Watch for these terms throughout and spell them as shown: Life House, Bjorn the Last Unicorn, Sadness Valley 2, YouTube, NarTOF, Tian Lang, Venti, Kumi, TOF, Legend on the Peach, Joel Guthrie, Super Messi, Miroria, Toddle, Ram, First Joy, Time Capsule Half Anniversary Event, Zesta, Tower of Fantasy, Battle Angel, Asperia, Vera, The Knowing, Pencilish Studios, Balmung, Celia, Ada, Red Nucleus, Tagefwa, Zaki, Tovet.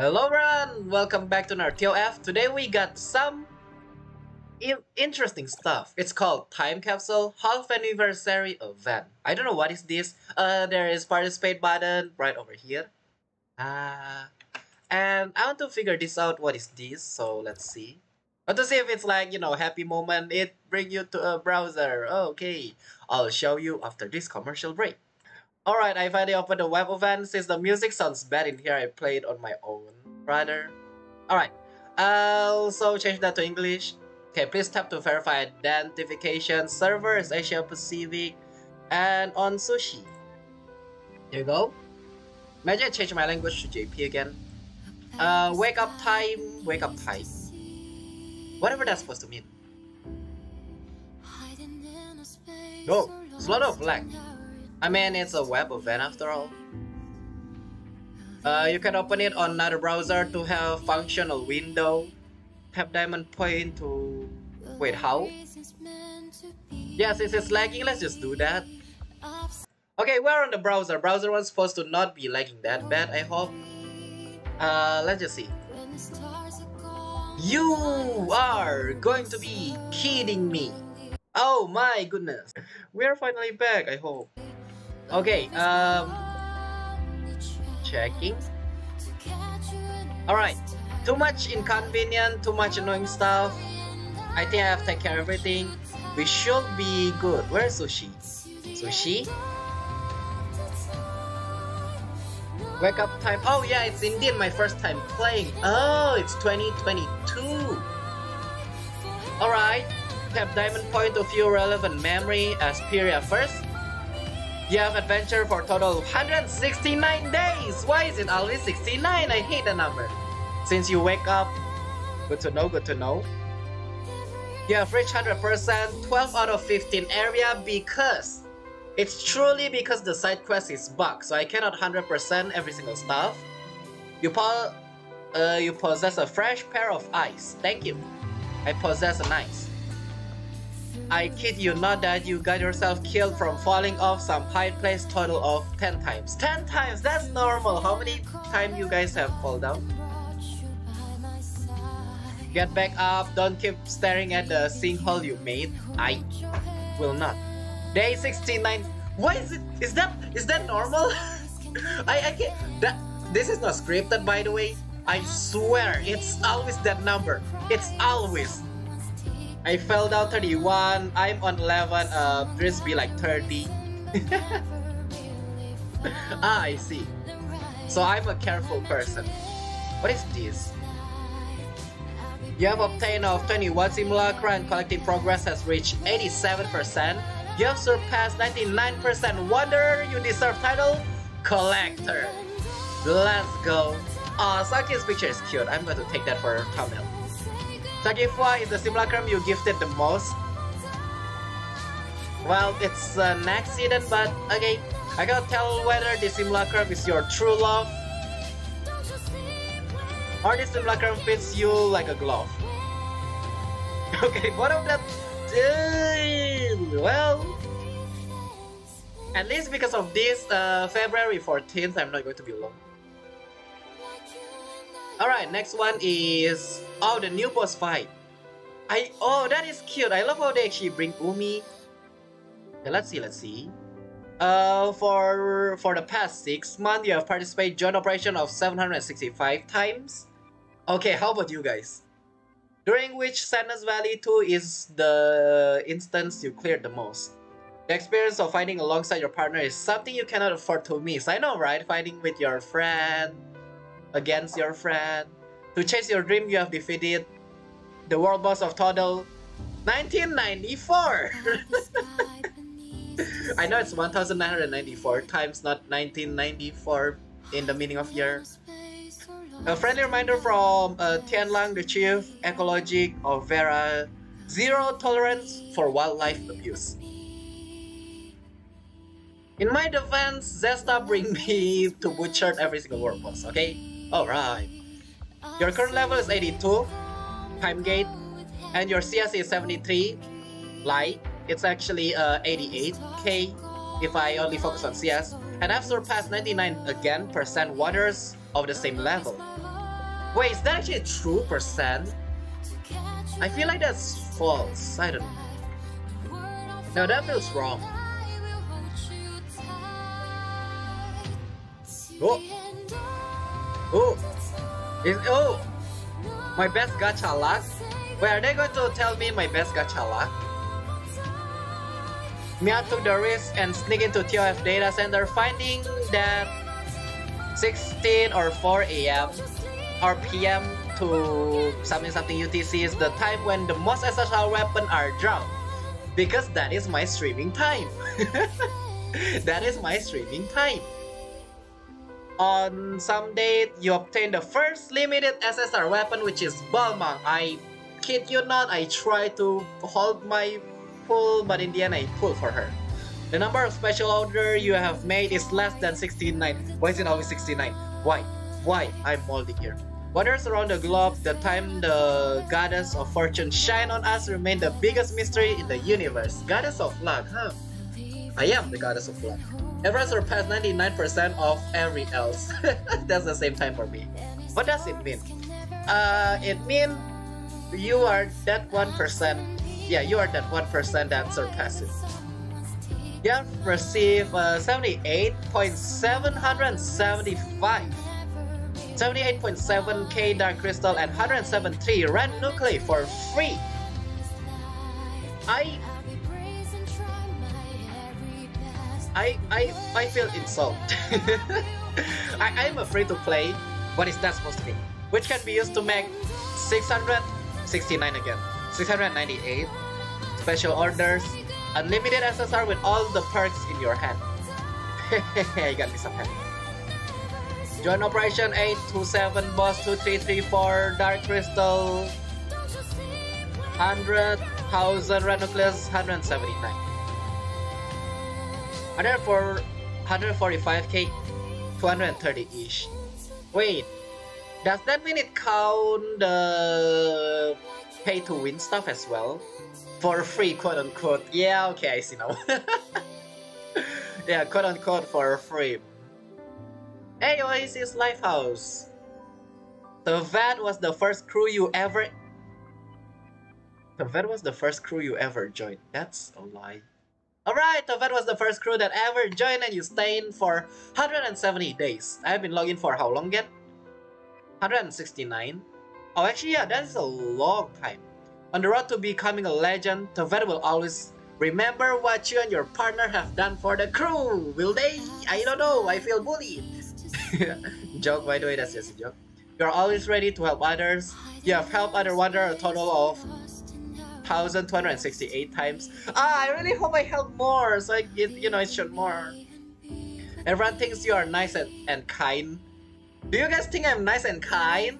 Hello everyone, welcome back to NarTOF. Today we got some interesting stuff. It's called Time Capsule Half Anniversary Event. I don't know what is this. There is participate button right over here. And I want to figure this out. What is this? So let's see. I want to see if it's like, you know, happy moment. It brings you to a browser. Okay, I'll show you after this commercial break. Alright, I finally opened the web event. Since the music sounds bad in here, I played on my own, rather. Alright, I'll also change that to English. Okay, please tap to verify identification. Server is Asia Pacific and on sushi. There you go. Imagine I change my language to JP again. Wake up time. Whatever that's supposed to mean. No, it's a lot of lag. I mean, it's a web event after all. You can open it on another browser to have functional window. Tap diamond point to... Wait, how? Yeah, since it's lagging, let's just do that. Okay, we're on the browser. Browser one's supposed to not be lagging that bad, I hope. Let's just see. You are going to be kidding me. Oh my goodness. We're finally back, I hope. Okay, checking. Alright. Too much inconvenient, too much annoying stuff. I think I have taken care of everything. We should be good. Where's sushi? Sushi? Wake up time. Oh yeah, it's indeed my first time playing. Oh, it's 2022. Alright. Tap diamond point to view relevant memory. Asperia first. You have adventure for a total of 169 days. Why is it always 69? I hate the number. Since you wake up, good to know, good to know. You have reached 100%, 12 out of 15 area because it's truly because the side quest is bugged, so I cannot 100% every single stuff. You possess a fresh pair of eyes. Thank you. I possess an ice. I kid you not that you got yourself killed from falling off some high place total of 10 times. 10 times! That's normal! How many times you guys have fallen down? Get back up, don't keep staring at the sinkhole you made. I will not. Day 69. Why is it? Is that normal? I can't. This is not scripted, by the way. I swear, it's always that number. It's always. I fell down 31. I'm on 11. Please be like 30. Ah, I see. So I'm a careful person. What is this? You have obtained of 21 simulacra and collective progress has reached 87%. You have surpassed 99%. Wonder you deserve title Collector. Let's go. Aw, Zaki's picture is cute. I'm going to take that for a thumbnail. Tagefwa is the simulacrum you gifted the most. Well, it's an accident, but okay. I gotta tell whether the simulacrum is your true love. Or this simulacrum fits you like a glove. Okay, what of that? Well, at least because of this, February 14th, I'm not going to be long. Alright, next one is... Oh, the new boss fight. Oh, that is cute. I love how they actually bring Kumi. Okay, let's see. For the past 6 months, you have participated joint operation of 765 times. Okay, how about you guys? During which Sadness Valley 2 is the instance you cleared the most. The experience of fighting alongside your partner is something you cannot afford to miss. I know, right? Fighting with your friend, against your friend. To chase your dream, you have defeated the world boss of Toddle, 1994! I know it's 1994 times, not 1994 in the meaning of year. A friendly reminder from Tian Lang, the chief ecologic of Vera. Zero tolerance for wildlife abuse. In my defense, Zesta bring me to butcher every single world boss, okay? Alright. Your current level is 82, time gate, and your CS is 73, light. It's actually 88k if I only focus on CS, and I've surpassed 99% wonders of the same level. Wait, is that actually a true percent? I feel like that's false. I don't know. No, that feels wrong. Oh! Oh! Is, oh! My best gacha luck? Wait, are they going to tell me my best gacha luck? Mia took the risk and sneaked into TOF data center, finding that 16 or 4 a.m. or p.m. to something UTC is the time when the most essential weapons are dropped, because that is my streaming time. That is my streaming time. On some date, you obtain the first limited SSR weapon, which is Balmung. I kid you not, I tried to hold my pull, but in the end I pulled for her. The number of special order you have made is less than 69. Why is it always 69? Why? Why? I'm molding here. Wonders around the globe, the time the goddess of fortune shine on us remain the biggest mystery in the universe. Goddess of luck, huh? I am the goddess of luck. Ever surpassed 99% of every else. That's the same time for me. What does it mean? It means you are that 1%. Yeah, you are that 1% that surpasses. You have received 78.775. 78.7k Dark Crystal and 173 Red Nuclei for free. I feel insulted. I'm afraid to play. What is that supposed to be? Which can be used to make 669 again, 698 special orders, unlimited SSR with all the perks in your hand. I got me some hand. Join Operation 827 Boss 2334 Dark Crystal 100,000 Red Nucleus 179. 145k 230-ish. Wait, does that mean it count the pay to win stuff as well? For free, quote unquote. Yeah, okay, I see now. Yeah, quote unquote for free. Hey, Oasis Life House. Tovet was the first crew you ever. Tovet was the first crew you ever joined. That's a lie. Alright, Tovet was the first crew that ever joined, and you stayed for 170 days. I've been logging for how long yet? 169? Oh, actually, yeah, that's a long time. On the road to becoming a legend, Tovet will always remember what you and your partner have done for the crew. Will they? I don't know, I feel bullied. Joke, by the way, that's just a joke. You're always ready to help others. You have helped other wanderers a total of 1,268 times. Ah, I really hope I help more, so I get, you know, it should more. Everyone thinks you are nice and kind. Do you guys think I'm nice and kind?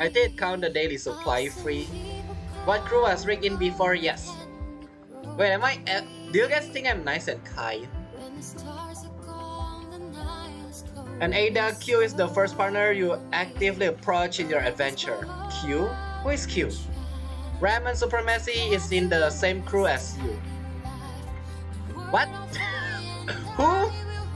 I did count the daily supply free. What crew was rigged in before? Yes. Wait, am I? Do you guys think I'm nice and kind? And Ada Q is the first partner you actively approach in your adventure. Q? Who is Q? Ram and Super Messi is in the same crew as you. What? Who?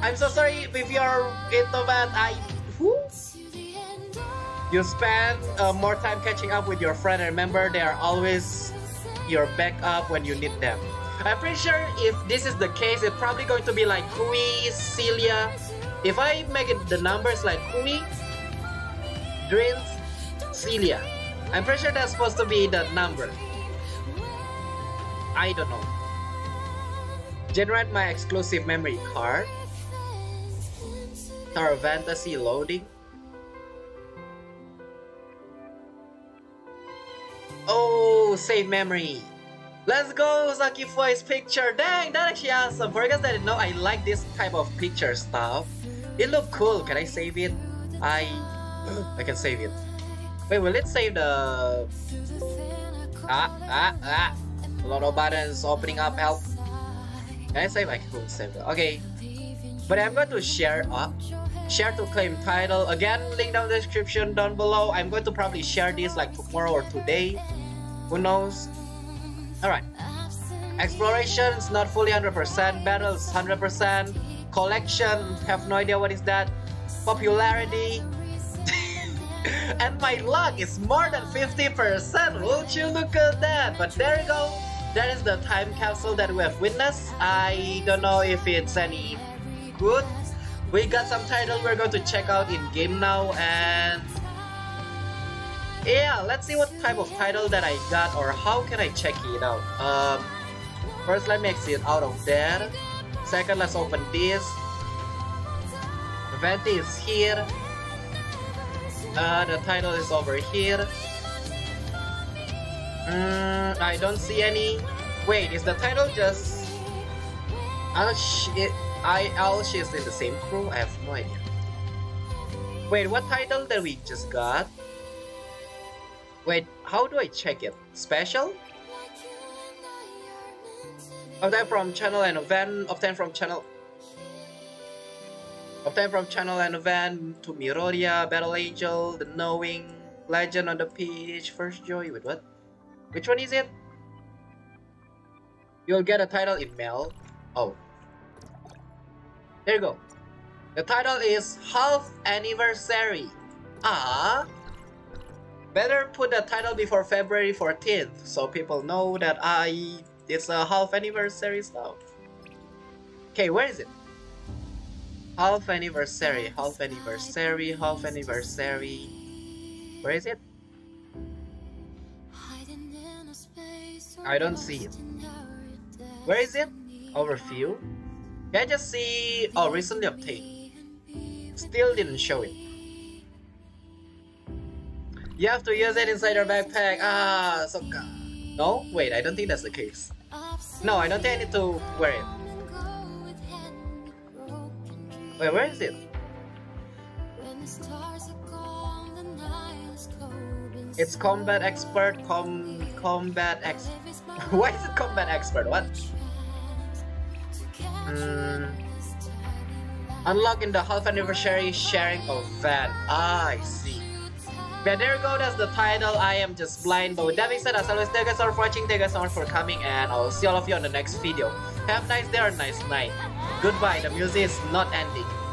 I'm so sorry if you're into that. Who? You spend more time catching up with your friend. Remember, they are always your backup when you need them. I'm pretty sure if this is the case, it's probably going to be like Kumi, Celia. If I make it the numbers like Kumi, Dreams, Celia. I'm pretty sure that's supposed to be the number. I don't know. Generate my exclusive memory card. Tower of Fantasy loading. Oh, save memory. Let's go, Zaki Foy's picture. Dang, that actually awesome. For you guys that didn't know, I like this type of picture stuff. It looked cool. Can I save it? I can save it. Wait, will it save the... A lot of buttons opening up, help. Can I save? I can save it. Okay. But I'm going to share up. Share to claim title. Again, link down the description down below. I'm going to probably share this like tomorrow or today. Who knows? Alright. Exploration is not fully 100%. Battles 100%. Collection, have no idea what is that. popularity, and my luck is more than 50%. Won't you look at that? But there you go. That is the time capsule that we have witnessed. I don't know if it's any good. We got some titles we're going to check out in game now, and yeah, let's see what type of title that I got or how can I check it out. First, let me exit out of there. Second, let's open this. Venti is here. The title is over here. I don't see any. Wait, is the title just Al? She is in the same crew? I have no idea. Wait, what title that we just got? Wait, how do I check it? Special? Obtain from channel and event. Obtain from channel and event to Miroria, Battle Angel, The Knowing, Legend on the Peach, First Joy. Wait, what? Which one is it? You'll get a title in mail. Oh. There you go. The title is Half Anniversary. Ah. Better put the title before February 14th so people know that it's a half anniversary stuff. Okay, where is it? Half anniversary, half anniversary, half anniversary. Where is it? I don't see it. Where is it? Overview. Can I just see? Oh, recently obtained. Still didn't show it. You have to use it inside your backpack. Ah, so no, wait, I don't think that's the case. No, I don't think I need to wear it. Wait, where is it? It's combat expert, why is it combat expert? What? Unlock in the half anniversary sharing event. Ah, I see. But there you go, that's the title. I am just blind. But with that being said, as always, thank you guys all for watching, thank you guys so much for coming, and I'll see all of you on the next video. Have a nice day or a nice night. Goodbye, the music is not ending.